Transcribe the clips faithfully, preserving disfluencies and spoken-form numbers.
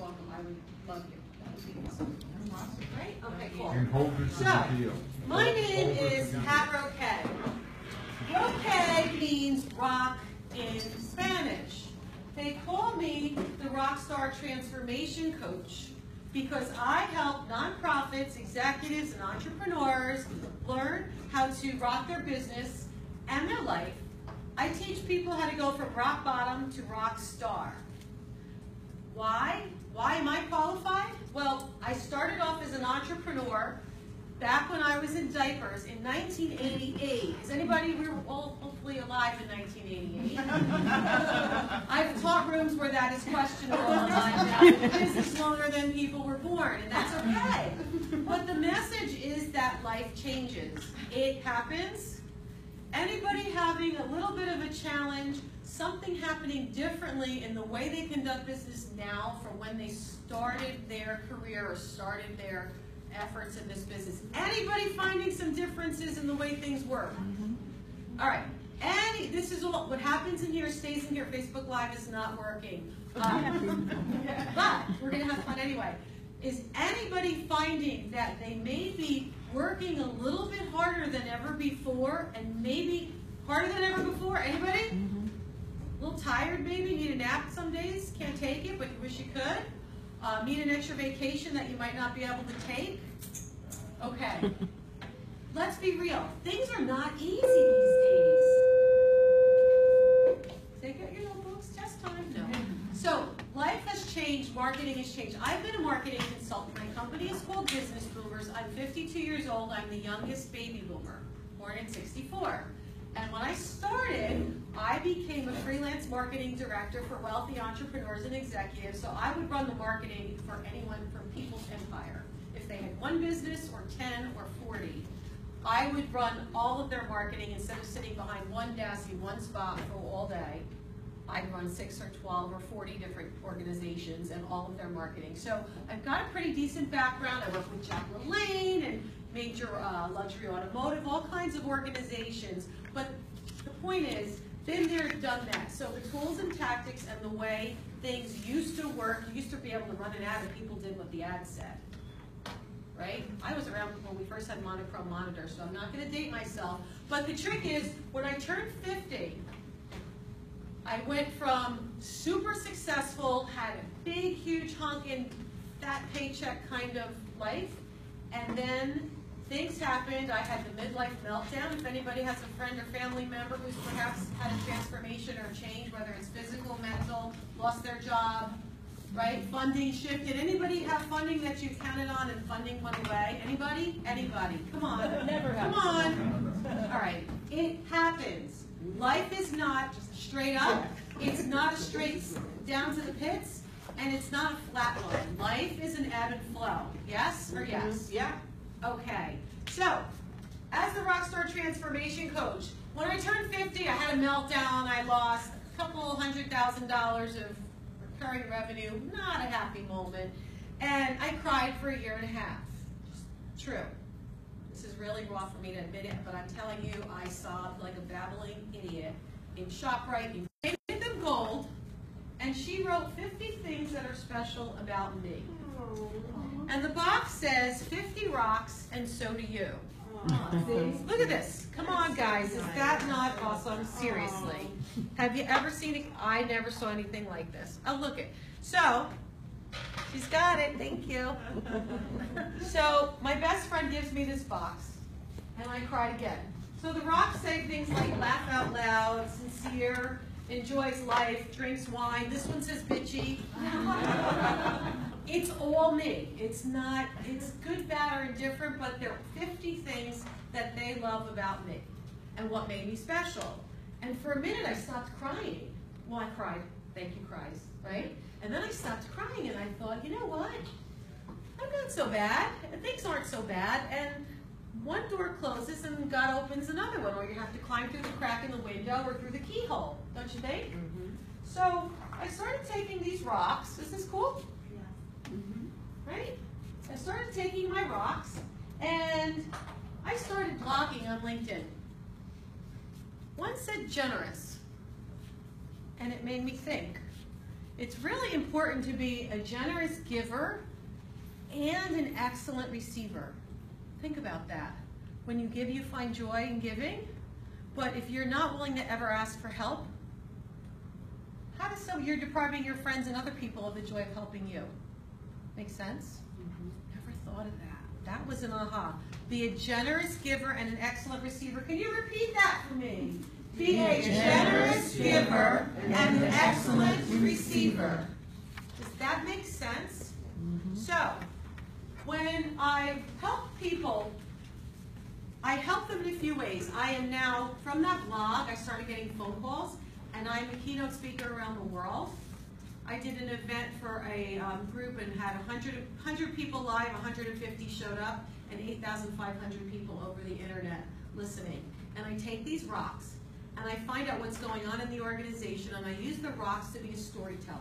welcome. I would love you. That would be awesome. That's awesome, right? Okay, cool. And hope it's so, a deal. My name is Pat Roque. Roque means rock in Spanish. They call me the Rockstar Transformation Coach because I help nonprofits, executives, and entrepreneurs learn how to rock their business and their life. I teach people how to go from rock bottom to rock star. Why? Why am I qualified? Well, I started off as an entrepreneur back when I was in diapers in nineteen eighty-eight. Is anybody, we were all hopefully alive in nineteen eighty-eight. I've taught rooms where that is questionable online now. This is longer than people were born, and that's okay. But the message is that life changes. It happens. Anybody having a little bit of a challenge, something happening differently in the way they conduct business now from when they started their career or started their efforts in this business. Anybody finding some differences in the way things work? Mm-hmm. All right. Any, this is all, what happens in here stays in here. Facebook Live is not working. Um, but we're going to have fun anyway. Is anybody finding that they may be working a little bit harder than ever before and maybe harder than ever before? Anybody? Mm-hmm. A little tired maybe? Need a nap some days? Can't take it, but you wish you could? Uh, need an extra vacation that you might not be able to take? Okay. Let's be real. Things are not easy these days. Take out your notebooks, test time. No. So life has changed. Marketing has changed. I've been a marketing consultant. My company is called Business Boomers. I'm fifty-two years old. I'm the youngest baby boomer, born in sixty-four. And when I started, I became a freelance marketing director for wealthy entrepreneurs and executives, so I would run the marketing for anyone from People's Empire. If they had one business or ten or forty, I would run all of their marketing instead of sitting behind one desk in one spot for all day. I'd run six or twelve or forty different organizations and all of their marketing. So I've got a pretty decent background. I work with Jacqueline Lane and major uh, luxury automotive, all kinds of organizations. But the point is, been there, done that. So the tools and tactics and the way things used to work, you used to be able to run an ad and people did what the ad said, right? I was around when we first had monochrome monitors, so I'm not going to date myself. But the trick is, when I turned fifty, I went from super successful, had a big, huge honkin' fat paycheck kind of life, and then things happened. I had the midlife meltdown. If anybody has a friend or family member who's perhaps had a transformation or change, whether it's physical, mental, lost their job, right? Funding shifted. Anybody have funding that you counted on and funding went away? Anybody? Anybody? Come on. Never Come on. All right. It happens. Life is not straight up. It's not a straight down to the pits, and it's not a flat line. Life is an ebb and flow. Yes or yes? Yeah. Okay. So, as the Rockstar Transformation Coach, when I turned fifty, I had a meltdown. I lost a couple hundred thousand dollars of recurring revenue. Not a happy moment. And I cried for a year and a half. True. This is really raw for me to admit it, but I'm telling you, I sobbed like a babbling idiot in ShopRite. You gave them gold, and she wrote fifty things that are special about me. And the box says fifty rocks, and so do you. Aww. Look at this. Come on, guys. Is that not awesome? Seriously. Have you ever seen it? I never saw anything like this. Oh, look it. So, she's got it. Thank you. So, my best friend gives me this box, and I cried again. So, the rocks say things like laugh out loud, sincere, enjoys life, drinks wine. This one says bitchy. It's all me. It's not, it's good, bad, or indifferent, but there are fifty things that they love about me and what made me special. And for a minute, I stopped crying. Well, I cried. Thank you, Christ, right? And then I stopped crying, and I thought, you know what? I'm not so bad. Things aren't so bad. And one door closes, and God opens another one, or you have to climb through the crack in the window or through the keyhole, don't you think? Mm-hmm. So I started taking these rocks. Is this cool? Right? I started taking my rocks, and I started blogging on LinkedIn. One said generous, and it made me think. It's really important to be a generous giver and an excellent receiver. Think about that. When you give, you find joy in giving, but if you're not willing to ever ask for help, how does so you're depriving your friends and other people of the joy of helping you? Make sense? Mm-hmm. Never thought of that. That was an aha. Be a generous giver and an excellent receiver. Can you repeat that for me? Be a generous giver and an excellent receiver. Does that make sense? Mm-hmm. So, when I help people, I help them in a few ways. I am now, from that blog, I started getting phone calls, and I'm a keynote speaker around the world. I did an event for a um, group and had one hundred, one hundred people live, one hundred fifty showed up, and eight thousand five hundred people over the internet listening. And I take these rocks, and I find out what's going on in the organization, and I use the rocks to be a storyteller.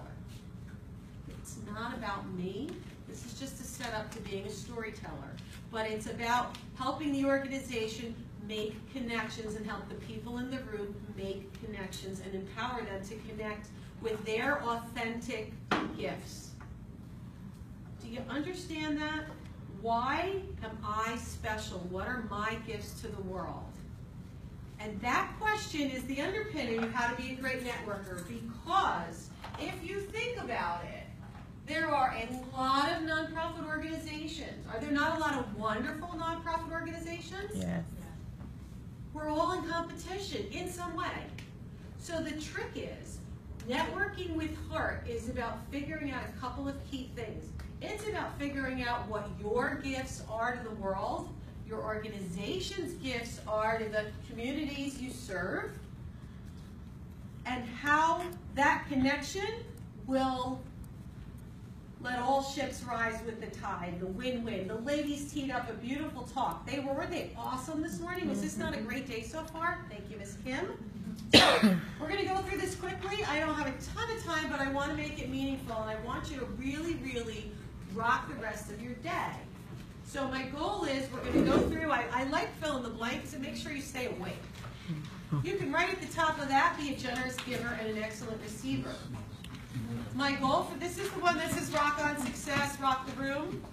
It's not about me. This is just a setup to being a storyteller. But it's about helping the organization make connections and help the people in the room make connections and empower them to connect with their authentic gifts. Do you understand that? Why am I special? What are my gifts to the world? And that question is the underpinning of how to be a great networker, because if you think about it, there are a lot of nonprofit organizations. Are there not a lot of wonderful nonprofit organizations? Yes. Yeah. We're all in competition in some way. So the trick is, networking with heart is about figuring out a couple of key things. It's about figuring out what your gifts are to the world, your organization's gifts are to the communities you serve, and how that connection will let all ships rise with the tide, the win-win. The ladies teed up a beautiful talk. They were, weren't they awesome this morning? Was this not a great day so far? Thank you, Miz Kim. So, we're going to go through this quickly. I don't have a ton of time, but I want to make it meaningful, and I want you to really, really rock the rest of your day. So my goal is we're going to go through, I, I like fill in the blanks, and make sure you stay awake. You can write at the top of that, be a generous giver and an excellent receiver. My goal for this is the one that says Rock On Success, Rock the Room.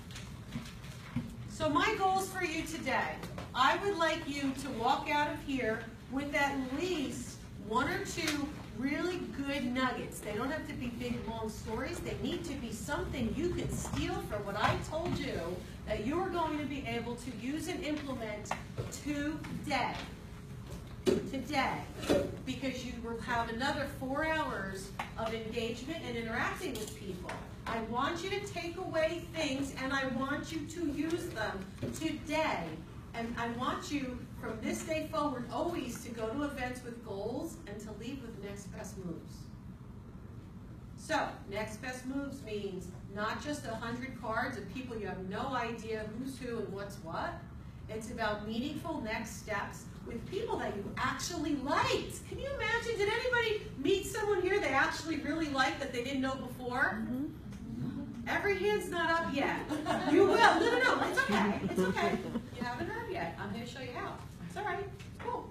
So my goals for you today, I would like you to walk out of here with at least one or two really good nuggets. They don't have to be big, long stories. They need to be something you can steal from what I told you that you're going to be able to use and implement today. Today. Because you will have another four hours of engagement and interacting with people. I want you to take away things, and I want you to use them today. And I want you, from this day forward, always to go to events with goals and to leave with next best moves. So, next best moves means not just one hundred cards of people you have no idea who's who and what's what. It's about meaningful next steps with people that you actually liked. Can you imagine? Did anybody meet someone here they actually really liked that they didn't know before? Mm-hmm. Every hand's not up yet. You will. No, no, no. It's okay. It's okay. You haven't heard yet. I'm going to show you how. It's all right. Cool.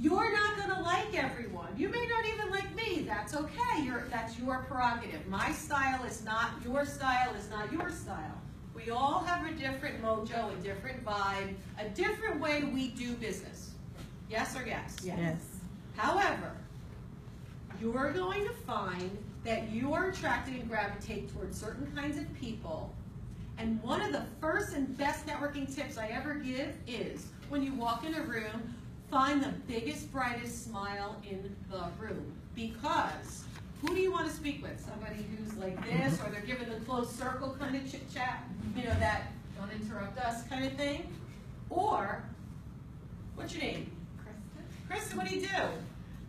You're not going to like everyone. You may not even like me. That's okay. You're, that's your prerogative. My style is not your style is not your style. We all have a different mojo, a different vibe, a different way we do business. Yes or yes? Yes. yes. However, you're going to find that you are attracted and gravitate towards certain kinds of people. And one of the first and best networking tips I ever give is when you walk in a room, find the biggest, brightest smile in the room. Because who do you want to speak with? Somebody who's like this, or they're giving the close circle kind of chit chat, you know, that don't interrupt us kind of thing? Or, what's your name? Kristen. Kristen, what do you do?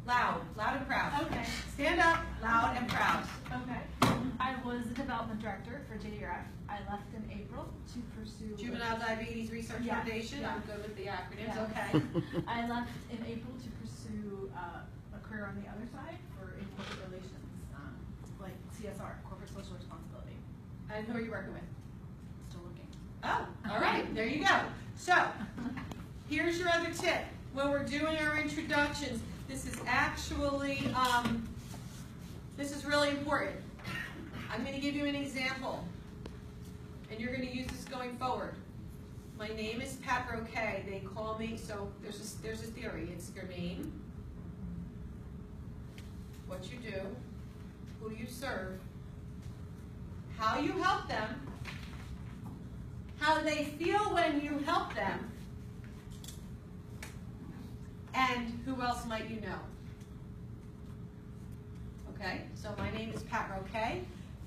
Loud, loud and proud. Okay. Stand up, loud and proud. Okay. I was the development director for J D R F. I left in April to pursue Juvenile Diabetes Research yeah, Foundation. Yeah. I'm good with the acronyms. Yeah. Okay. I left in April to pursue uh, a career on the other side for in corporate relations, um, like C S R, corporate social responsibility. And who are you working with? Still looking. Oh, all right. There you go. So, here's your other tip. When we're doing our introductions, this is actually um, This is really important. I'm going to give you an example, and you're going to use this going forward. My name is Pat Roque. They call me, so there's a, there's a theory. It's your name, what you do, who you serve, how you help them, how they feel when you help them, and who else might you know. Okay, so my name is Pat Roque.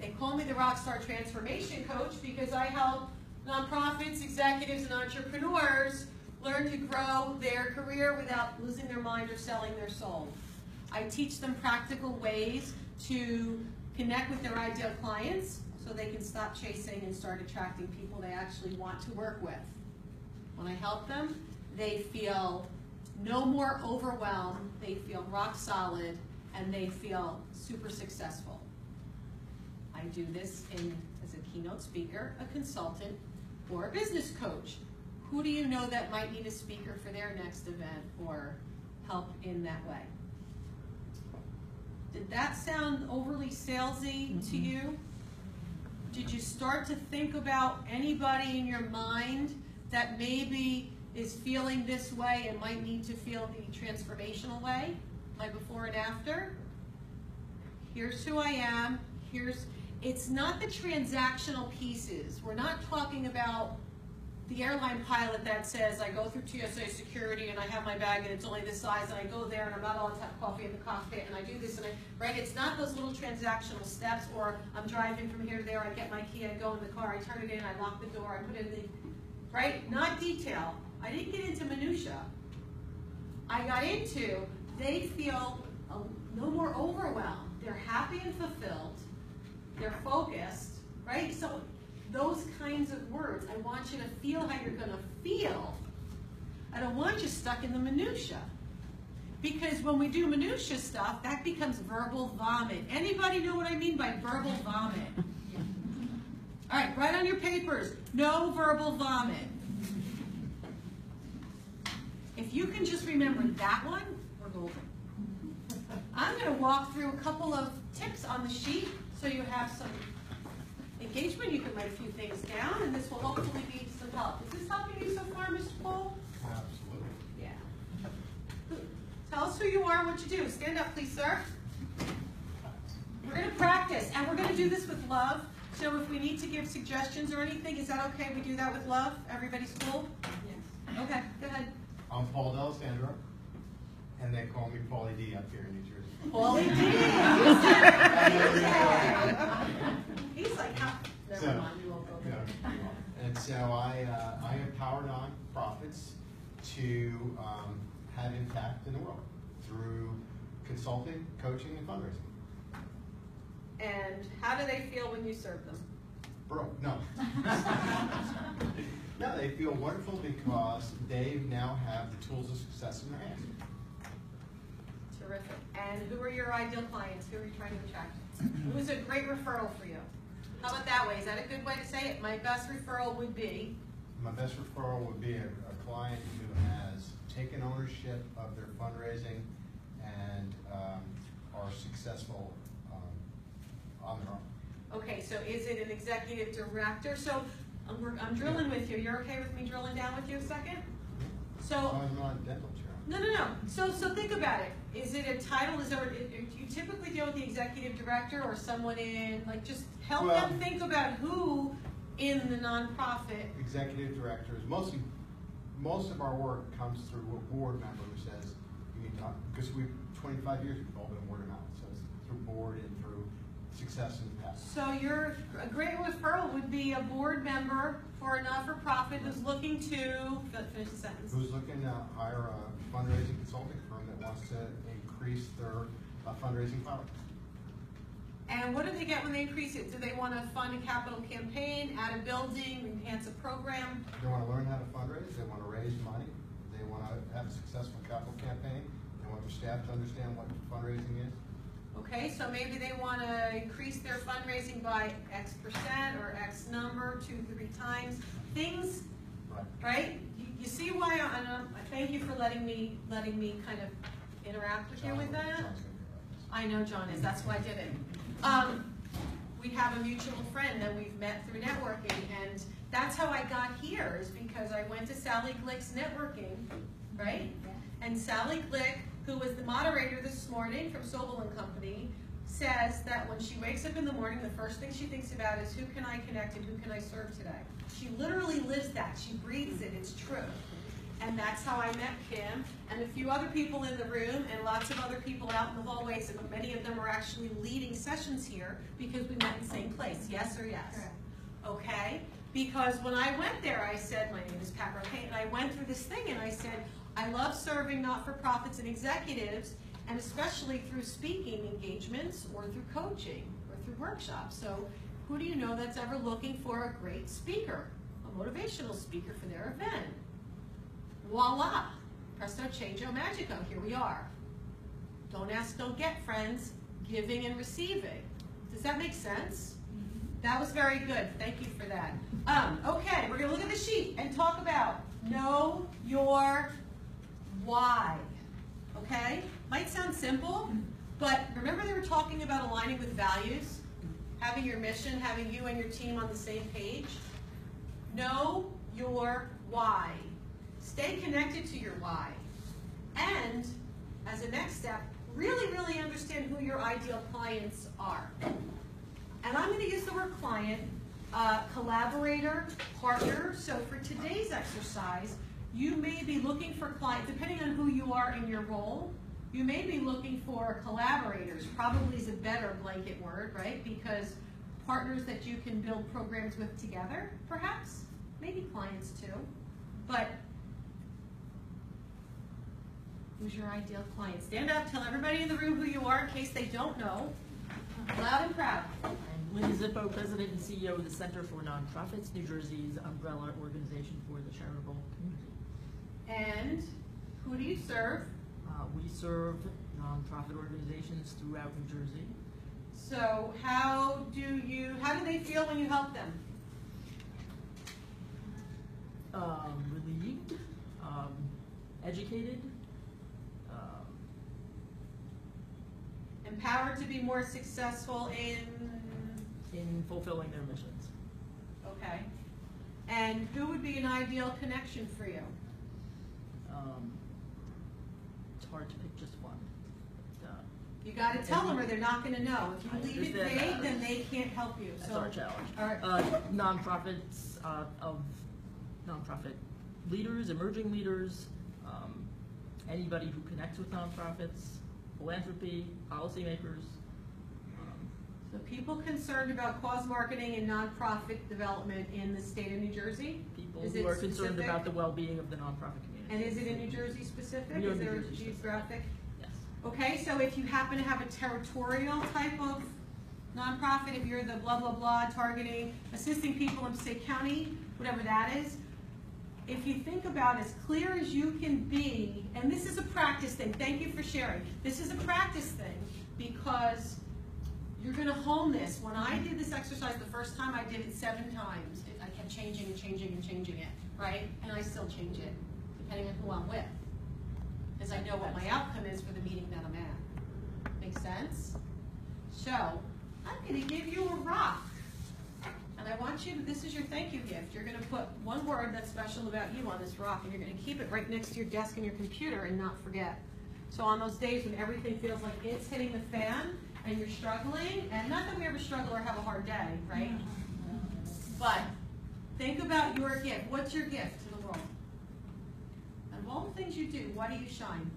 They call me the Rockstar Transformation Coach because I help nonprofits, executives, and entrepreneurs learn to grow their career without losing their mind or selling their soul. I teach them practical ways to connect with their ideal clients so they can stop chasing and start attracting people they actually want to work with. When I help them, they feel no more overwhelmed, they feel rock solid, and they feel super successful. I do this in, as a keynote speaker, a consultant, or a business coach. Who do you know that might need a speaker for their next event or help in that way? Did that sound overly salesy mm-hmm. to you? Did you start to think about anybody in your mind that maybe is feeling this way and might need to feel the transformational way, my before and after? Here's who I am. Here's, it's not the transactional pieces. We're not talking about the airline pilot that says, I go through T S A security and I have my bag and it's only this size and I go there and I'm not allowed to have coffee in the cockpit and I do this and I, right? It's not those little transactional steps or I'm driving from here to there, I get my key, I go in the car, I turn it in, I lock the door, I put it in the, right? Not detail. I didn't get into minutia. I got into, they feel no more overwhelmed. They're happy and fulfilled. They're focused, right? So those kinds of words, I want you to feel how you're gonna feel. I don't want you stuck in the minutia. Because when we do minutia stuff, that becomes verbal vomit. Anybody know what I mean by verbal vomit? All right, write on your papers, no verbal vomit. If you can just remember that one, we're golden. I'm gonna walk through a couple of tips on the sheet so you have some engagement. You can write a few things down, and this will hopefully be some help. Is this helping you so far, Mister Cole? Absolutely. Yeah. Tell us who you are and what you do. Stand up, please, sir. We're going to practice, and we're going to do this with love. So if we need to give suggestions or anything, is that okay? We do that with love? Everybody's cool? Yes. Okay, go ahead. I'm Paul D'Alessandro, and they call me Paulie D up here in New Jersey. Paulie D! He's like, how? Never so, mind, you won't go there. No, you won't. And so I, uh, I empower nonprofits to um, have impact in the world through consulting, coaching, and fundraising. And how do they feel when you serve them? Bro, no. No, they feel wonderful because they now have the tools of success in their hands. Terrific. And who are your ideal clients? Who are you trying to attract? Who's a great referral for you? How about that way? Is that a good way to say it? My best referral would be? My best referral would be a, a client who has taken ownership of their fundraising and um, are successful um, on their own. Okay, so is it an executive director? So I'm, I'm drilling with you. You're okay with me drilling down with you a second? So I'm not dental chair. No, no, no. So, so think about it. Is it a title? Is there? Do you typically deal with the executive director or someone in, like, just help well, them think about who in the nonprofit? Executive directors. Mostly, most of our work comes through a board member who says, "You need to," because we've twenty-five years we've all been word of mouth. So it's through board and through success in the past. So your a great referral would be a board member for a not-for-profit who's looking to finish the sentence. Who's looking to hire a fundraising consulting firm that wants to increase their uh, fundraising power. And what do they get when they increase it? Do they want to fund a capital campaign, add a building, enhance a program? They want to learn how to fundraise. They want to raise money. They want to have a successful capital campaign. They want their staff to understand what fundraising is. Okay, so maybe they want to increase their fundraising by X percent or X number, two, three times. Things, right? right? You, you see why I, I, I thank you for letting me letting me kind of interact with you with that. I know John is, that's why I did it. Um, we have a mutual friend that we've met through networking, and that's how I got here, is because I went to Sally Glick's networking, right? And Sally Glick, who was the moderator this morning from Sobel and Company, says that when she wakes up in the morning, the first thing she thinks about is, who can I connect and who can I serve today? She literally lives that. She breathes it. It's true. And that's how I met Kim and a few other people in the room and lots of other people out in the hallways. And many of them are actually leading sessions here because we met in the same place. Yes or yes? Correct. Okay? Because when I went there, I said, my name is Pat Roque, and I went through this thing and I said, I love serving not-for-profits and executives, and especially through speaking engagements or through coaching or through workshops. So who do you know that's ever looking for a great speaker, a motivational speaker for their event? Voila, presto, changeo, magico, here we are. Don't ask, don't get, friends, giving and receiving. Does that make sense? That was very good, thank you for that. Um, okay, we're gonna look at the sheet and talk about know your why, okay? Might sound simple, but remember they were talking about aligning with values, having your mission, having you and your team on the same page? Know your why. Stay connected to your why. And as a next step, really, really understand who your ideal clients are. And I'm going to use the word client, uh, collaborator, partner. So for today's exercise, you may be looking for clients, depending on who you are in your role, you may be looking for collaborators, probably is a better blanket word, right? Because partners that you can build programs with together, perhaps, maybe clients too. But who's your ideal client? Stand up, tell everybody in the room who you are in case they don't know. Loud and proud. I'm Linda Zippo, President and C E O of the Center for Nonprofits, New Jersey's umbrella organization for the charitable community. And who do you serve? Uh, we serve nonprofit organizations throughout New Jersey. So how do you, how do they feel when you help them? Um, relieved, um, educated, um, empowered to be more successful in? In fulfilling their missions. Okay. And who would be an ideal connection for you? Um, It's hard to pick just one. Uh, you got to tell them or they're not going to know. If you I leave it vague, uh, then they can't help you. That's so, our challenge. All right. uh, nonprofits uh, of nonprofit leaders, emerging leaders, um, anybody who connects with nonprofits, philanthropy, policymakers. Um, so people concerned about cause marketing and nonprofit development in the state of New Jersey. People Is who are specific? concerned about the well-being of the nonprofit community. And is it in New Jersey specific? Is there a geographic? Yes. Okay, so if you happen to have a territorial type of nonprofit, if you're the blah, blah, blah, targeting, assisting people in Passaic County, whatever that is, if you think about as clear as you can be, and this is a practice thing, thank you for sharing. This is a practice thing because you're gonna hone this. When I did this exercise the first time, I did it seven times. I kept changing and changing and changing it, right? And I still change it, depending on who I'm with, because I know what my outcome is for the meeting that I'm at. Make sense? So, I'm going to give you a rock. And I want you to, this is your thank you gift. You're going to put one word that's special about you on this rock, and you're going to keep it right next to your desk and your computer and not forget. So on those days when everything feels like it's hitting the fan and you're struggling, and not that we ever struggle or have a hard day, right? But think about your gift. What's your gift to the world? All the things you do, why do you shine?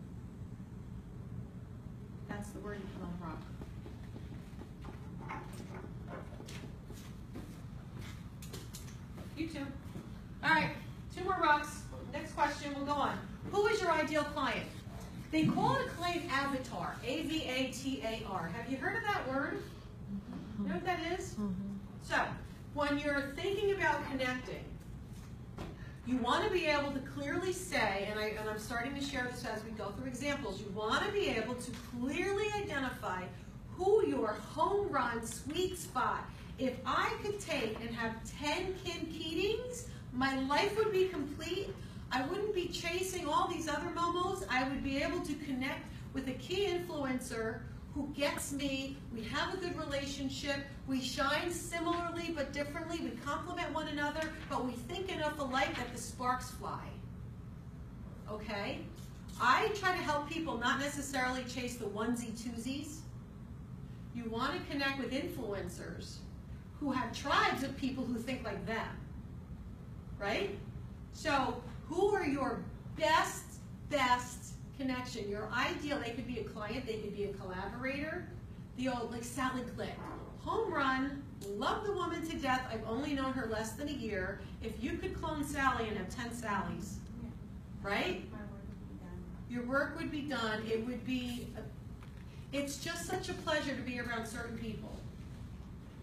That's the word you put on the rock. You too. All right, two more rocks. Next question, we'll go on. Who is your ideal client? They call it a client avatar, A V A T A R. Have you heard of that word? You know what that is? So, when you're thinking about connecting, you want to be able to clearly say, and, I, and I'm starting to share this as we go through examples, you want to be able to clearly identify who your home run sweet spot. If I could take and have ten Kim Keatings, my life would be complete. I wouldn't be chasing all these other momos. I would be able to connect with a key influencer who gets me, we have a good relationship, we shine similarly but differently, we complement one another, but we think enough alike that the sparks fly. Okay? I try to help people not necessarily chase the onesie-twosies. You want to connect with influencers who have tribes of people who think like them, right? So who are your best, best connection? Your ideal, they could be a client, they could be a collaborator. The old, like Sally Glick, home run, love the woman to death, I've only known her less than a year. If you could clone Sally and have ten Sallys, yeah. Right? My work would be done. Your work would be done. It would be, a, it's just such a pleasure to be around certain people.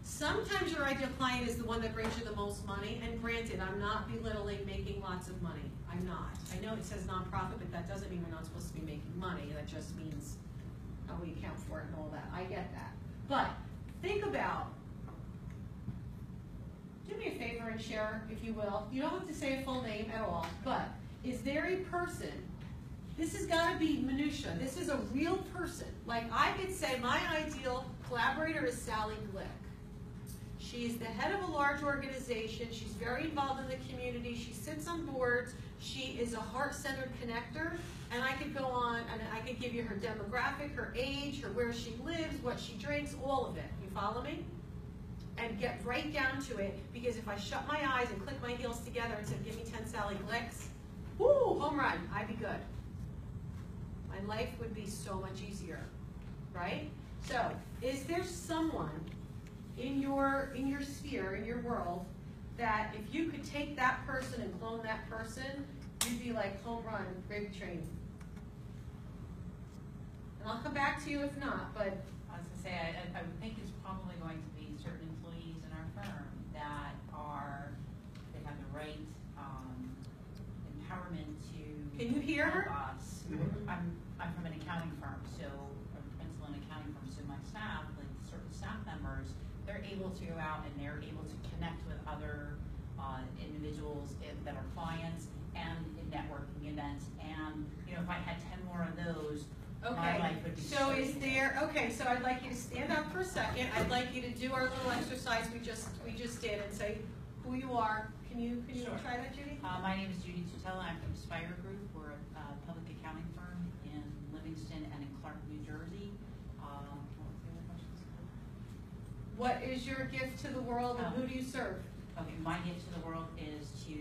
Sometimes your ideal client is the one that brings you the most money, and granted, I'm not belittling making lots of money. I'm not. I know it says nonprofit, but that doesn't mean we're not supposed to be making money. That just means how we account for it and all that. I get that. But think about, do me a favor and share, if you will. You don't have to say a full name at all, but is there a person, this has got to be minutia. This is a real person. Like I could say my ideal collaborator is Sally Glick. She's the head of a large organization. She's very involved in the community. She sits on boards. She is a heart-centered connector. And I could go on and I could give you her demographic, her age, her where she lives, what she drinks, all of it. You follow me? And get right down to it, because if I shut my eyes and click my heels together and said, give me ten Sally Glicks, woo, home run, I'd be good. My life would be so much easier, right? So is there someone in your in your sphere, in your world, that if you could take that person and clone that person, you'd be like home run, great train? And I'll come back to you if not, but I was gonna say I, I would think it's probably going to be certain employees in our firm that are they have the right um, empowerment to. Can you hear her? Us. Mm-hmm. I'm I'm from an accounting firm, so I'm a principal in an accounting firm, so my staff, like certain staff members, they're able to go out and they're able to connect with other uh, individuals in, that are clients and in networking events. And you know, if I had ten more of those, okay. My life would be. So is there? Okay, so I'd like you to stand up for a second. I'd like you to do our little exercise we just we just did and say who you are. Can you can you sure. try that, Judy? Uh, my name is Judy Tutella. I'm from Spire Group. We're a uh, public accounting firm in Livingston and in Clark, New Jersey. Um, What is your gift to the world, and who do you serve? Okay, my gift to the world is to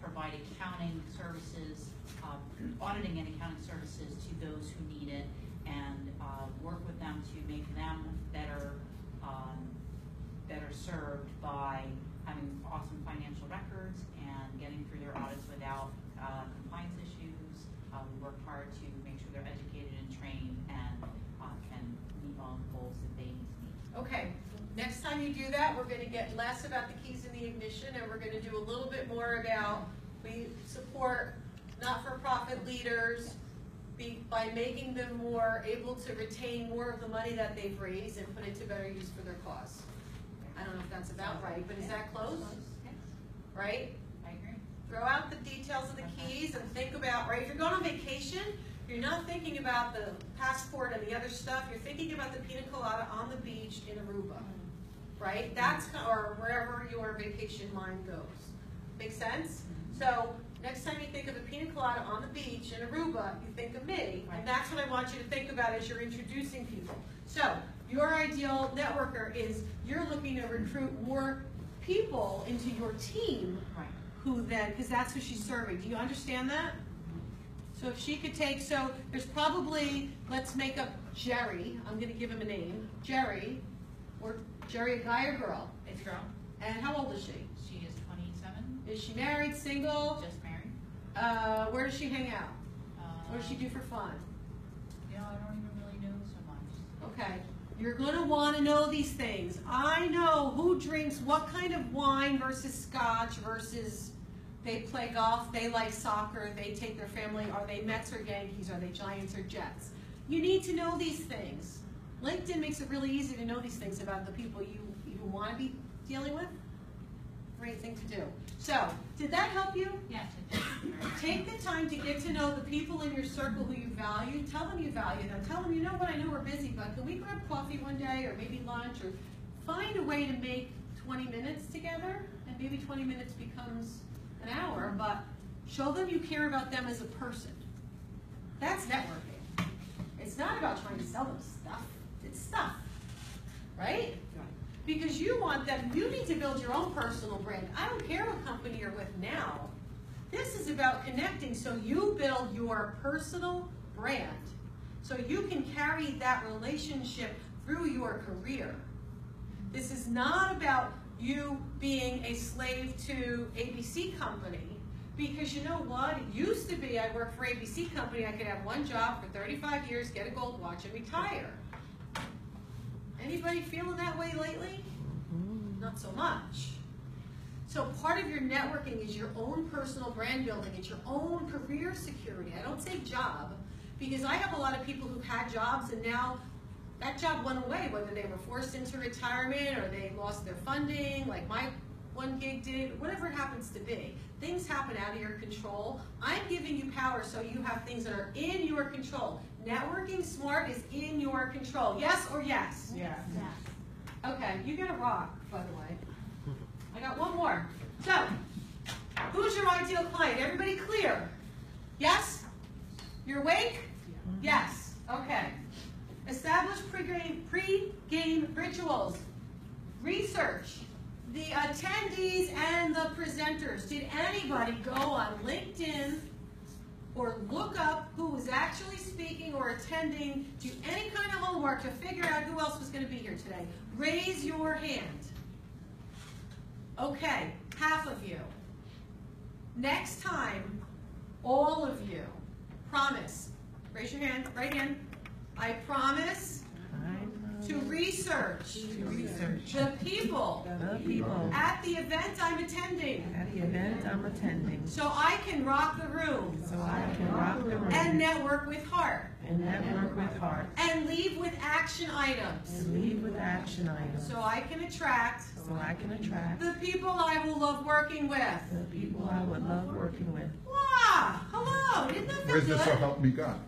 provide accounting services, uh, auditing and accounting services to those who need it, and uh, work with them to make them better, um, better served by having awesome financial records and getting through their audits without uh, compliance issues. Uh, we work hard to make sure they're educated and trained and uh, can meet all the goals that they need. Okay. Next time you do that, we're going to get less about the keys in the ignition, and we're going to do a little bit more about we support not-for-profit leaders be, by making them more able to retain more of the money that they've raised and put it to better use for their cause. I don't know if that's about right, but is that close? Yes. Right? I agree. Throw out the details of the keys and think about, right, if you're going on vacation, you're not thinking about the passport and the other stuff. You're thinking about the pina colada on the beach in Aruba. Right? That's, or wherever your vacation mind goes. Make sense? So next time you think of a pina colada on the beach in Aruba, you think of me. And that's what I want you to think about as you're introducing people. So your ideal networker is you're looking to recruit more people into your team who then, because that's who she's serving. Do you understand that? So if she could take, so there's probably, let's make up Jerry. I'm going to give him a name. Jerry. Or Jerry, a guy or girl? It's a girl. And how old is she? She is twenty-seven. Is she married, single? Just married. Uh, where does she hang out? Uh, what does she do for fun? Yeah, I don't even really know so much. Okay. You're going to want to know these things. I know who drinks what kind of wine versus scotch versus they play golf, they like soccer, they take their family, are they Mets or Yankees, are they Giants or Jets? You need to know these things. LinkedIn makes it really easy to know these things about the people you, you want to be dealing with. great thing to do. So, did that help you? Yes. Take the time to get to know the people in your circle who you value. Tell them you value them. Tell them, you know what, I know we're busy, but can we grab coffee one day or maybe lunch, or find a way to make twenty minutes together, and maybe twenty minutes becomes an hour, but show them you care about them as a person. That's networking. It's not about trying to sell them stuff. It's stuff, right? Because you want them, you need to build your own personal brand. I don't care what company you're with now. This is about connecting so you build your personal brand, so you can carry that relationship through your career. This is not about you being a slave to A B C Company, because you know what? It used to be I worked for A B C Company, I could have one job for thirty-five years, get a gold watch, and retire. Anybody feeling that way lately? Not so much. So part of your networking is your own personal brand building. It's your own career security. I don't say job, because I have a lot of people who had jobs and now that job went away, whether they were forced into retirement or they lost their funding, like my one gig did, whatever it happens to be. Things happen out of your control. I'm giving you power so you have things that are in your control. Networking smart is in your control. Yes or yes? Yes. Yes. Okay, you get a rock, by the way. I got one more. So, who's your ideal client? Everybody clear? Yes? You're awake? Yeah. Yes. Okay. Establish pre-game, pre-game rituals. Research the attendees and the presenters. Did anybody go on LinkedIn or look up who was actually speaking or attending? Do any kind of homework to figure out who else was going to be here today? Raise your hand. Okay, half of you. Next time, all of you. Promise. Raise your hand, right hand. I promise to research, to research the people, the people at the event I'm attending. At the event I'm attending. So I can rock the room. So I can rock the room. And network with heart. And network with heart. And leave with action items. And leave with action items. So I can attract. So I can attract the people I will love working with. The people I would love working with. Wow! Hello! Isn't that good? Where's this So Help Me God?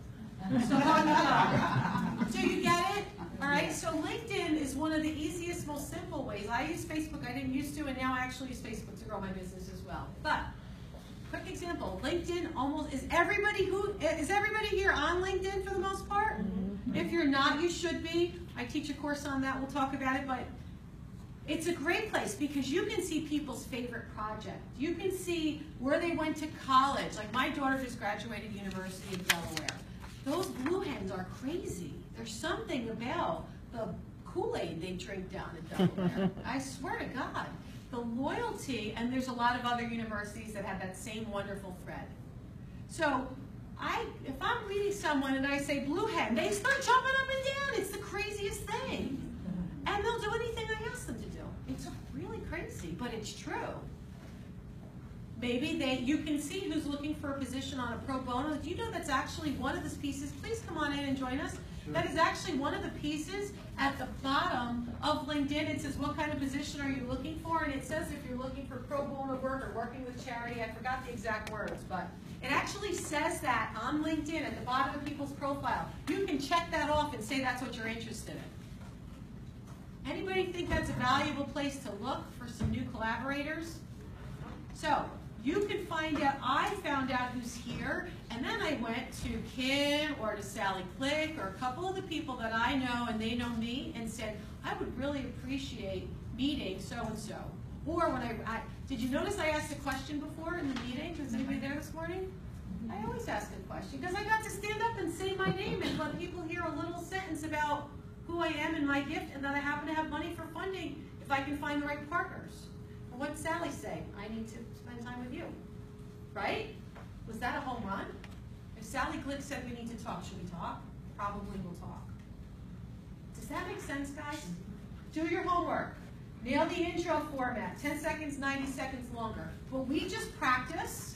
So help me God. So you get it? All right, so LinkedIn is one of the easiest, most simple ways. I use Facebook, I didn't used to, and now I actually use Facebook to grow my business as well. But, quick example, LinkedIn almost, is everybody who, is everybody here on LinkedIn for the most part? Mm-hmm. If you're not, you should be. I teach a course on that, we'll talk about it, but it's a great place because you can see people's favorite project. You can see where they went to college. Like my daughter just graduated University of Delaware. Those blue hens are crazy. There's something about the Kool-Aid they drink down in Delaware. I swear to God. The loyalty, and there's a lot of other universities that have that same wonderful thread. So I, if I'm meeting someone and I say blue hen, they start jumping up and down. It's the craziest thing. And they'll do anything I ask them to do. It's really crazy, but it's true. Maybe they, you can see who's looking for a position on a pro bono. Do you know that's actually one of those pieces? Please come on in and join us. That is actually one of the pieces at the bottom of LinkedIn. It says, what kind of position are you looking for? And it says if you're looking for pro bono work or working with charity. I forgot the exact words, but it actually says that on LinkedIn at the bottom of people's profile. You can check that off and say that's what you're interested in. Anybody think that's a valuable place to look for some new collaborators? So you can find out, I found out who's here, and then I went to Kim or to Sally Glick or a couple of the people that I know and they know me and said, I would really appreciate meeting so-and-so. Or when I, I, did you notice I asked a question before in the meeting? Was anybody there this morning? I always ask a question because I got to stand up and say my name and let people hear a little sentence about who I am and my gift and that I happen to have money for funding if I can find the right partners. What did Sally say? I need to spend time with you. Right? Was that a home run? If Sally Glick said we need to talk, should we talk? Probably we'll talk. Does that make sense, guys? Do your homework. Nail the intro format. ten seconds, ninety seconds longer. But we just practice.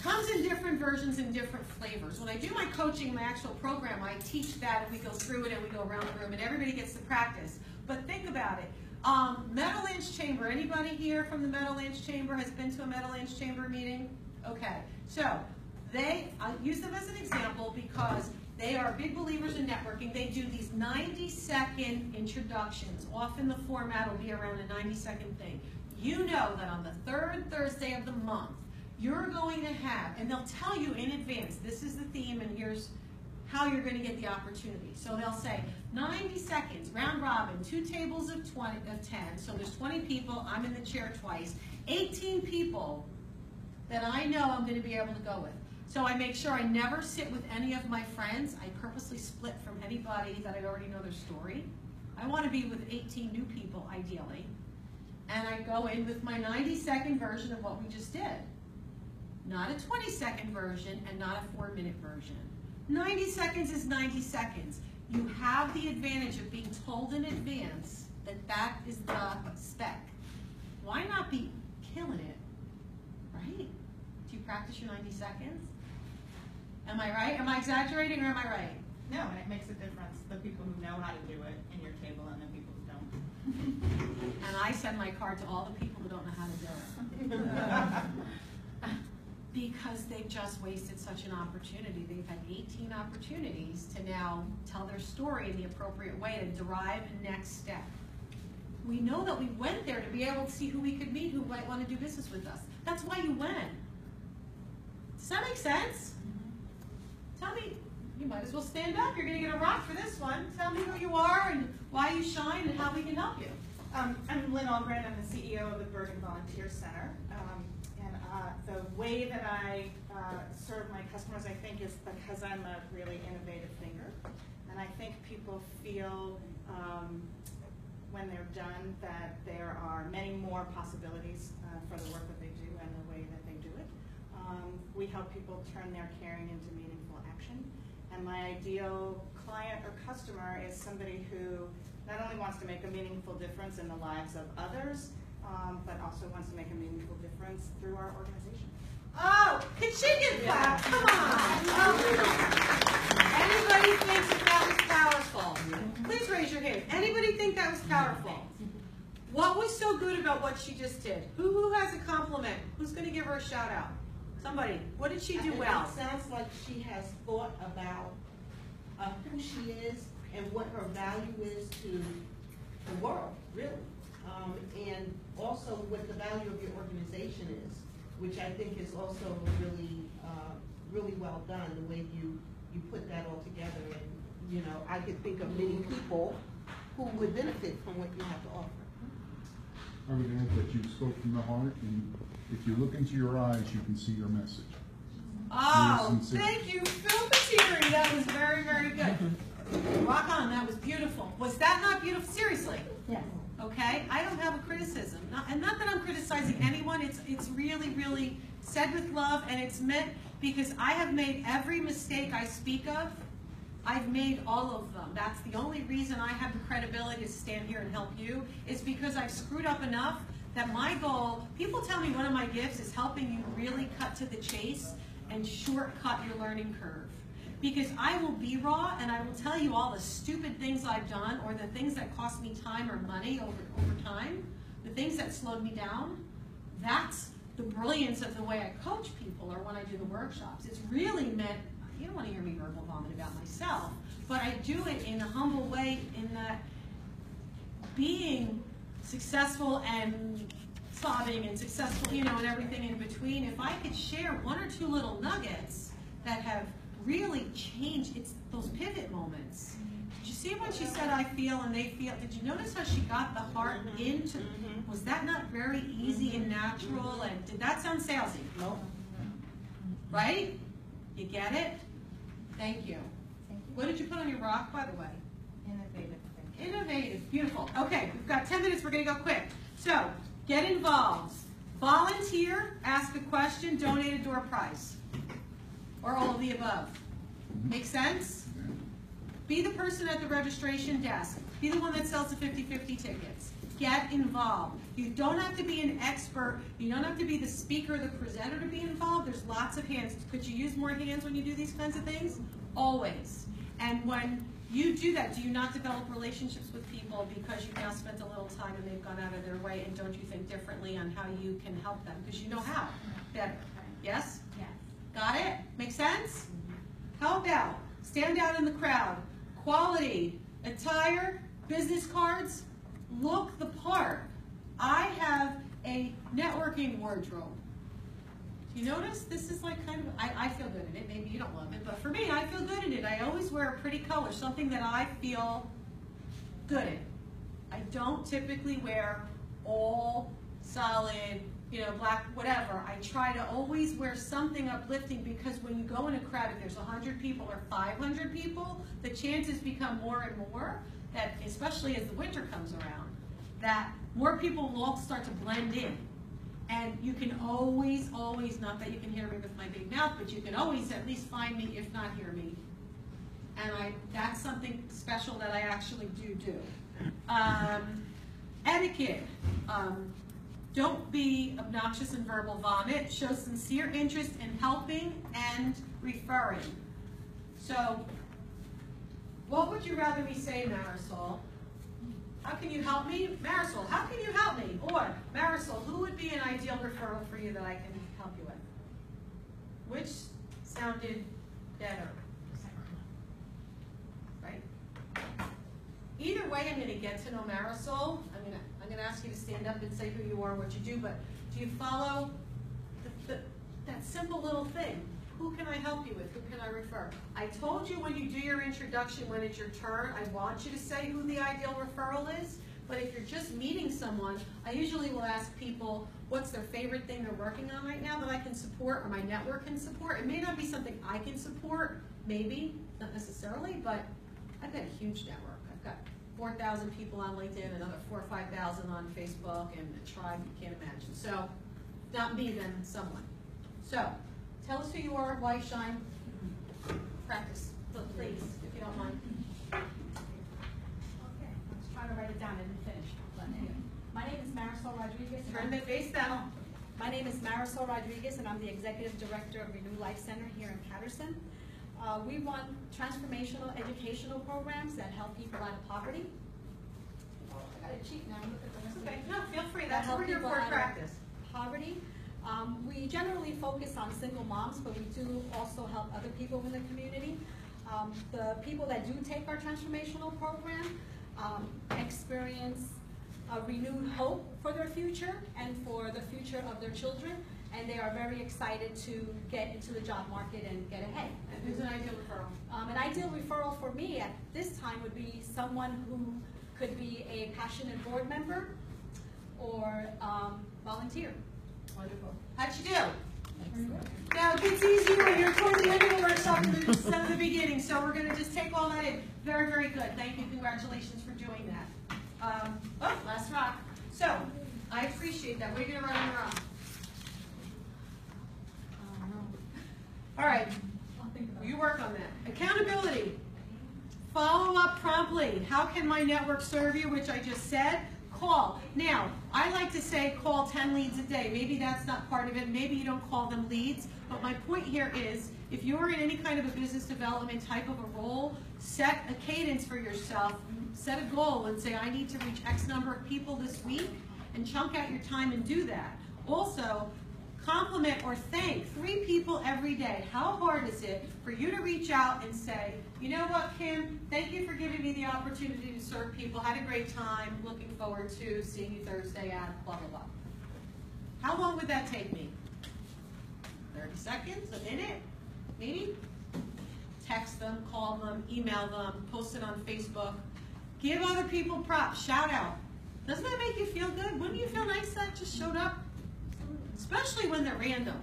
Comes in different versions and different flavors. When I do my coaching, my actual program, I teach that and we go through it and we go around the room and everybody gets to practice. But think about it. Um, Meadowlands Chamber, anybody here from the Meadowlands Chamber has been to a Meadowlands Chamber meeting? Okay, so they, I'll use them as an example because they are big believers in networking. They do these ninety second introductions. Often the format will be around a ninety second thing. You know that on the third Thursday of the month, you're going to have, and they'll tell you in advance, this is the theme and here's how you're going to get the opportunity. So they'll say, ninety seconds, round robin, two tables of, twenty, of ten, so there's twenty people, I'm in the chair twice, eighteen people that I know I'm going to be able to go with. So I make sure I never sit with any of my friends. I purposely split from anybody that I already know their story. I want to be with eighteen new people, ideally. And I go in with my ninety second version of what we just did. Not a twenty second version and not a four minute version. ninety seconds is ninety seconds. You have the advantage of being told in advance that that is the spec. Why not be killing it, right? Do you practice your ninety seconds? Am I right? Am I exaggerating or am I right? No, and it makes a difference. The people who know how to do it in your table and the people who don't. And I send my card to all the people who don't know how to do it. Because they've just wasted such an opportunity. They've had eighteen opportunities to now tell their story in the appropriate way to derive a next step. We know that we went there to be able to see who we could meet, who might want to do business with us. That's why you went. Does that make sense? Mm-hmm. Tell me, you might as well stand up. You're going to get a rock for this one. Tell me who you are and why you shine and how we can help you. Um, I'm Lynn Albrand. I'm the C E O of the Bergen Volunteer Center. Um, Uh, the way that I uh, serve my customers, I think, is because I'm a really innovative thinker. And I think people feel um, when they're done that there are many more possibilities uh, for the work that they do and the way that they do it. Um, we help people turn their caring into meaningful action. And my ideal client or customer is somebody who not only wants to make a meaningful difference in the lives of others, Um, but also wants to make a meaningful difference through our organization. Oh, ka-ching clap, come on. Oh. Anybody thinks that that was powerful? Please raise your hand. Anybody think that was powerful? What was so good about what she just did? Who, who has a compliment? Who's going to give her a shout out? Somebody. What did she do I, well? It sounds like she has thought about uh, who she is and what her value is to the world, really. Um, and also what the value of your organization is, which I think is also really, uh, really well done, the way you, you put that all together. And, you know, I could think of many people who would benefit from what you have to offer. I would add that you spoke from the heart, and if you look into your eyes, you can see your message. Oh, thank you, Phil Petieri. That was very, very good. Rock on, that was beautiful. Was that not beautiful? Seriously? Yeah. Okay, I don't have a criticism, not, and not that I'm criticizing anyone, it's, it's really, really said with love, and it's meant because I have made every mistake I speak of, I've made all of them. That's the only reason I have the credibility to stand here and help you, is because I've screwed up enough that my goal, people tell me one of my gifts is helping you really cut to the chase and shortcut your learning curve. Because I will be raw and I will tell you all the stupid things I've done or the things that cost me time or money over, over time, the things that slowed me down. That's the brilliance of the way I coach people or when I do the workshops. It's really meant, you don't want to hear me verbal vomit about myself, but I do it in a humble way in that being successful and sobbing and successful, you know, and everything in between. If I could share one or two little nuggets that have really change, it's those pivot moments. Did you see when she said I feel and they feel? Did you notice how she got the heart into, was that not very easy and natural? And did that sound salesy? No. Right? You get it? Thank you. Thank you. What did you put on your rock, by the way? Innovative. Innovative, beautiful. Okay, we've got ten minutes, we're gonna go quick. So, get involved. Volunteer, ask a question, donate a door prize. Or all of the above. Make sense? Be the person at the registration desk. Be the one that sells the fifty fifty tickets. Get involved. You don't have to be an expert. You don't have to be the speaker, the presenter to be involved. There's lots of hands. Could you use more hands when you do these kinds of things? Always. And when you do that, do you not develop relationships with people because you've now spent a little time and they they've gone out of their way, and don't you think differently on how you can help them, because you know how better. Yes? Yes. Got it? Make sense? Mm-hmm. Help out. Stand out in the crowd. Quality, attire, business cards, look the part. I have a networking wardrobe. You notice this is like kind of, I, I feel good in it. Maybe you don't love it, but for me, I feel good in it. I always wear a pretty color, something that I feel good in. I don't typically wear all solid, you know, black, whatever. I try to always wear something uplifting, because when you go in a crowd, if there's one hundred people or five hundred people, the chances become more and more that, especially as the winter comes around, that more people will all start to blend in. And you can always, always, not that you can hear me with my big mouth, but you can always at least find me, if not hear me. And I, that's something special that I actually do do. Um, etiquette. Um, Don't be obnoxious and verbal vomit. Show sincere interest in helping and referring. So, what would you rather me say, Marisol? How can you help me? Marisol, how can you help me? Or, Marisol, who would be an ideal referral for you that I can help you with? Which sounded better? Right? Either way, I'm going to get to know Marisol. I'm going to I'm going to ask you to stand up and say who you are, what you do, but do you follow the, the, that simple little thing? Who can I help you with? Who can I refer? I told you when you do your introduction, when it's your turn, I want you to say who the ideal referral is, but if you're just meeting someone, I usually will ask people what's their favorite thing they're working on right now that I can support or my network can support. It may not be something I can support, maybe, not necessarily, but I've got a huge network. I've got four thousand people on LinkedIn, another four or five thousand on Facebook, and a tribe you can't imagine. So, not me, then someone. So, tell us who you are, why you shine. Practice, please, if you don't mind. Okay, let's try to write it down and finish. But anyway. My name is Marisol Rodriguez. Turn the face down. My name is Marisol Rodriguez, and I'm the executive director of Renew Life Center here in Patterson. Uh, we run transformational educational programs that help people out of poverty. Oh, I got to cheat now. Look at the okay. No, feel free. That's what we're here for, practice. Poverty. Um, we generally focus on single moms, but we do also help other people in the community. Um, the people that do take our transformational program um, experience a renewed hope for their future and for the future of their children. And they are very excited to get into the job market and get ahead. And who's an ideal referral? Um, an ideal referral for me at this time would be someone who could be a passionate board member or um, volunteer. Wonderful. How'd you do? Excellent. Now, it gets easier when you're toward the end of the workshop instead of the beginning, so we're going to just take all that in. Very, very good. Thank you. Congratulations for doing that. Um, oh, last rock. So, I appreciate that. We're going to run on the rock. All right, you work on that. Accountability, follow up promptly. How can my network serve you, which I just said? Call. Now, I like to say call ten leads a day. Maybe that's not part of it. Maybe you don't call them leads. But my point here is, if you're in any kind of a business development type of a role, set a cadence for yourself. Set a goal and say, I need to reach X number of people this week, and chunk out your time and do that. Also, compliment or thank three people every day. How hard is it for you to reach out and say, you know what, Kim, thank you for giving me the opportunity to serve people. Had a great time. Looking forward to seeing you Thursday at blah, blah, blah. How long would that take me? thirty seconds? A minute? Maybe? Text them, call them, email them, post it on Facebook. Give other people props. Shout out. Doesn't that make you feel good? Wouldn't you feel nice that just showed up? Especially when they're random.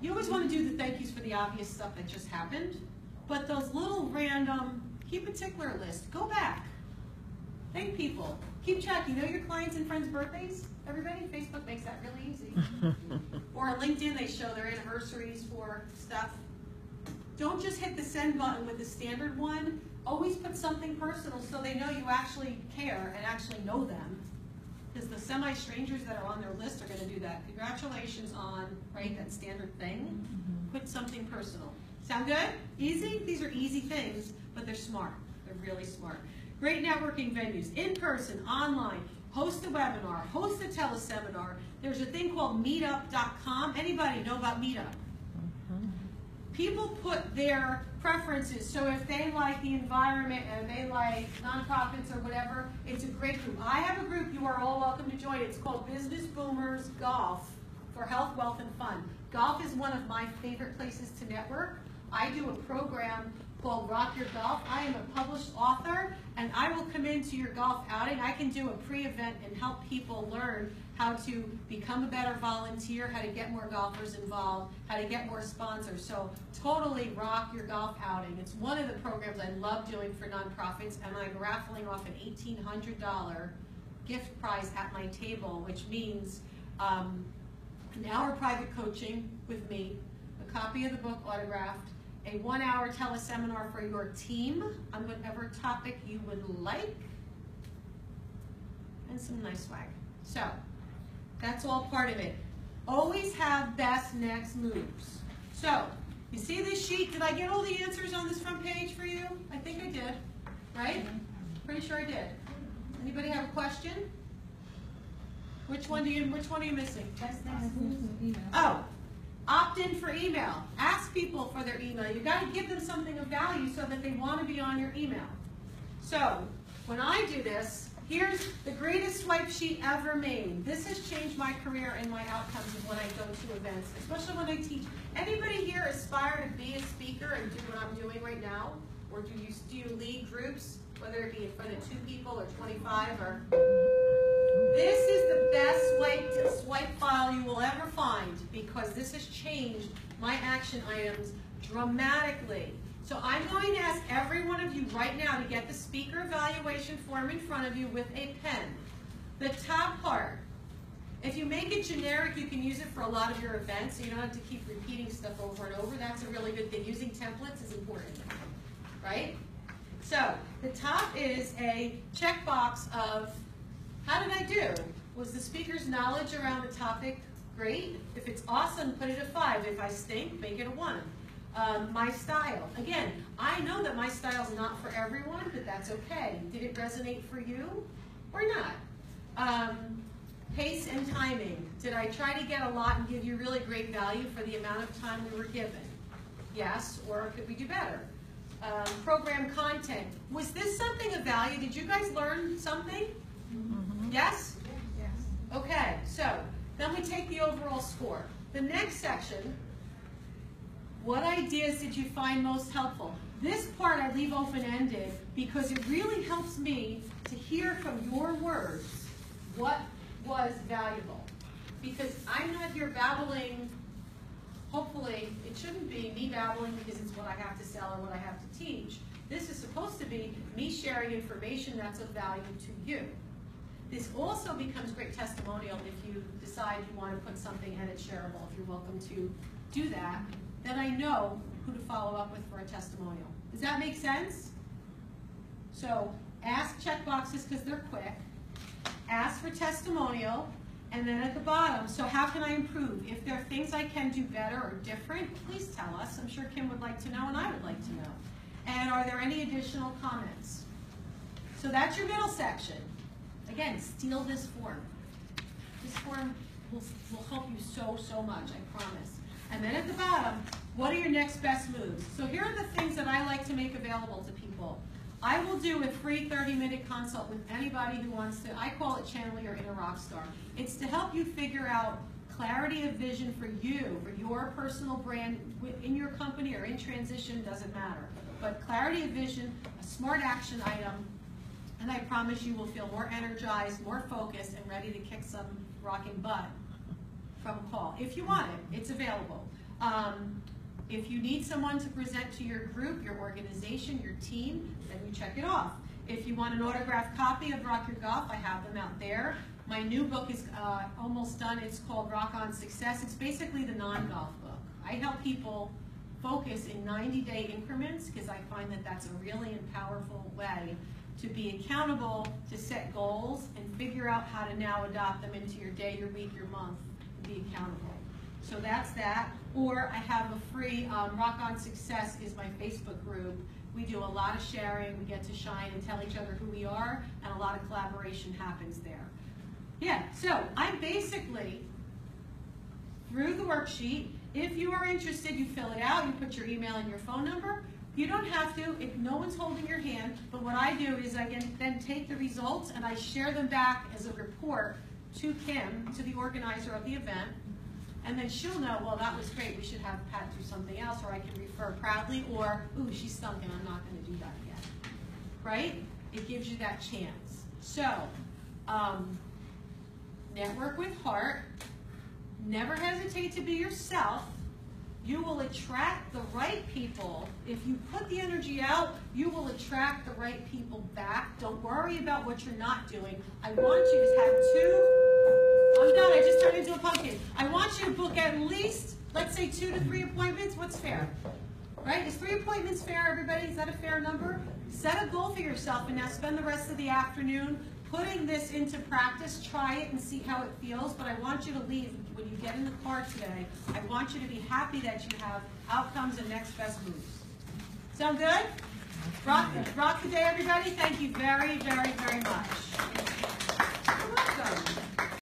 You always want to do the thank yous for the obvious stuff that just happened, but those little random, keep a tickler list, go back. Thank people, keep track. You know your clients and friends' birthdays? Everybody, Facebook makes that really easy. Or on LinkedIn, they show their anniversaries for stuff. Don't just hit the send button with the standard one. Always put something personal so they know you actually care and actually know them. Because the semi-strangers that are on their list are going to do that. Congratulations on, right, that standard thing. Mm-hmm. Put something personal. Sound good? Easy? These are easy things, but they're smart. They're really smart. great networking venues, in person, online, host a webinar, host a teleseminar. There's a thing called meetup dot com. Anybody know about Meetup? People put their preferences, so if they like the environment and they like nonprofits or whatever, it's a great group. I have a group you are all welcome to join. It's called Business Boomers Golf for Health, Wealth, and Fun. Golf is one of my favorite places to network. I do a program called Rock Your Golf. I am a published author, and I will come into your golf outing. I can do a pre-event and help people learn how to become a better volunteer, how to get more golfers involved, how to get more sponsors. So totally rock your golf outing. It's one of the programs I love doing for nonprofits, and I'm raffling off an eighteen hundred dollar gift prize at my table, which means um, an hour private coaching with me, a copy of the book autographed, a one-hour teleseminar for your team on whatever topic you would like, and some nice swag. So that's all part of it. Always have best next moves. So you see this sheet? Did I get all the answers on this front page for you? I think I did, right? Pretty sure I did. Anybody have a question? Which one do you? Which one are you missing? Best next moves. Oh. Opt in for email. Ask people for their email. You've got to give them something of value so that they want to be on your email. So when I do this, here's the greatest swipe sheet ever made. This has changed my career and my outcomes of when I go to events, especially when I teach. Anybody here aspire to be a speaker and do what I'm doing right now? Or do you, do you lead groups, whether it be in front of two people or twenty-five? Or this is the best swipe, swipe file you will ever find, because this has changed my action items dramatically. So I'm going to ask every one of you right now to get the speaker evaluation form in front of you with a pen. The top part, if you make it generic, you can use it for a lot of your events, so you don't have to keep repeating stuff over and over. That's a really good thing. Using templates is important, right? So the top is a checkbox of how did I do? Was the speaker's knowledge around the topic great? If it's awesome, put it a five. If I stink, make it a one. Um, my style. Again, I know that my style's not for everyone, but that's okay. Did it resonate for you or not? Um, pace and timing. Did I try to get a lot and give you really great value for the amount of time we were given? Yes, or could we do better? Um, program content. Was this something of value? Did you guys learn something? Mm-hmm. Yes? Yes. Okay, so then we take the overall score. The next section, what ideas did you find most helpful? This part I leave open-ended because it really helps me to hear from your words what was valuable. Because I'm not here babbling, hopefully it shouldn't be me babbling because it's what I have to sell or what I have to teach. This is supposed to be me sharing information that's of value to you. This also becomes great testimonial if you decide you want to put something and it's shareable. If you're welcome to do that, then I know who to follow up with for a testimonial. Does that make sense? So ask checkboxes because they're quick. Ask for testimonial, and then at the bottom, so how can I improve? If there are things I can do better or different, please tell us. I'm sure Kim would like to know and I would like to know. And are there any additional comments? So that's your middle section. Again, steal this form. This form will, will help you so, so much, I promise. And then at the bottom, what are your next best moves? So here are the things that I like to make available to people. I will do a free thirty minute consult with anybody who wants to. I call it channeling your inner rock star. It's to help you figure out clarity of vision for you, for your personal brand, in your company or in transition, doesn't matter. But clarity of vision, a smart action item, and I promise you will feel more energized, more focused, and ready to kick some rockin' butt from a call. If you want it, it's available. Um, if you need someone to present to your group, your organization, your team, then you check it off. If you want an autographed copy of Rock Your Golf, I have them out there. My new book is uh, almost done. It's called Rock On Success. It's basically the non-golf book. I help people focus in ninety day increments because I find that that's a really powerful way to be accountable, to set goals, and figure out how to now adopt them into your day, your week, your month, and be accountable. So that's that. Or I have a free, um, Rock On Success is my Facebook group we do a lot of sharing, we get to shine and tell each other who we are, and a lot of collaboration happens there. Yeah, so I basically, through the worksheet, if you are interested, you fill it out, you put your email and your phone number. You don't have to, if no one's holding your hand, but what I do is I can then take the results and I share them back as a report to Kim, to the organizer of the event, and then she'll know, well, that was great, we should have Pat do something else, or I can refer proudly, or, ooh, she's sunk and I'm not gonna do that yet, right? It gives you that chance. So, um, network with heart, never hesitate to be yourself. You will attract the right people. If you put the energy out, you will attract the right people back. Don't worry about what you're not doing. I want you to have two, I'm done, I just turned into a pumpkin. I want you to book at least, let's say two to three appointments, what's fair? Right, is three appointments fair, everybody? Is that a fair number? Set a goal for yourself and now spend the rest of the afternoon putting this into practice, try it and see how it feels, but I want you to leave, when you get in the car today, I want you to be happy that you have outcomes and next best moves. Sound good? Rock, rock the day, everybody. Thank you very, very, very much.